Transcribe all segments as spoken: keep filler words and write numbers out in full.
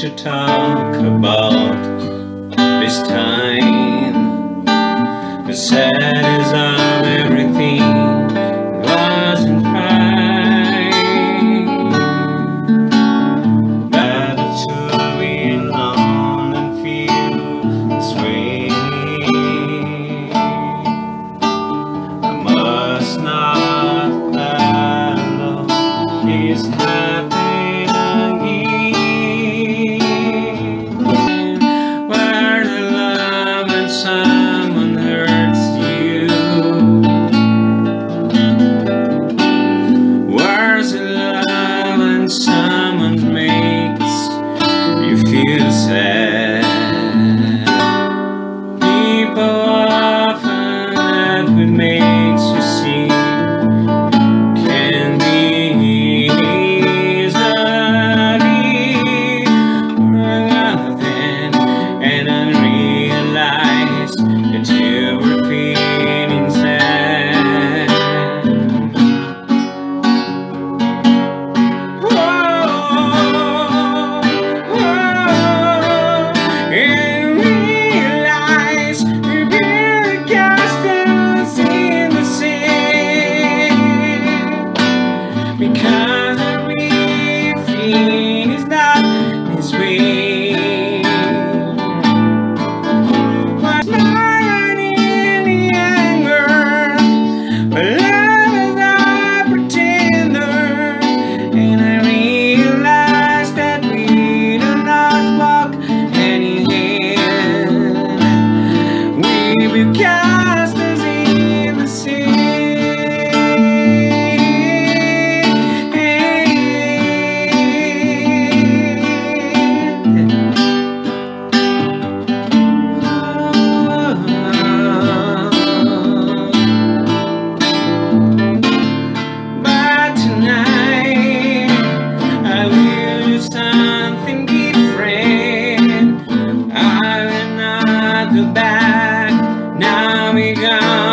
things to talk about this time. As sad as all everything wasn't fine, but it's who we know and feel this way. I must not let go. It's happening. Someone makes you feel sad. People often that what makes you see can be easily forgotten, and unrealized that you were feeling sad. Because everything is not this way. But not in the anger, but love is a pretender. And I realize that we do not walk anywhere. We become back, now we gone .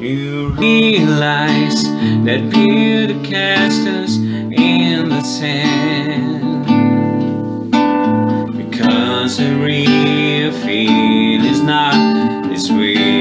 You realize that beauty casts us in the sand, because the real feel is not this way.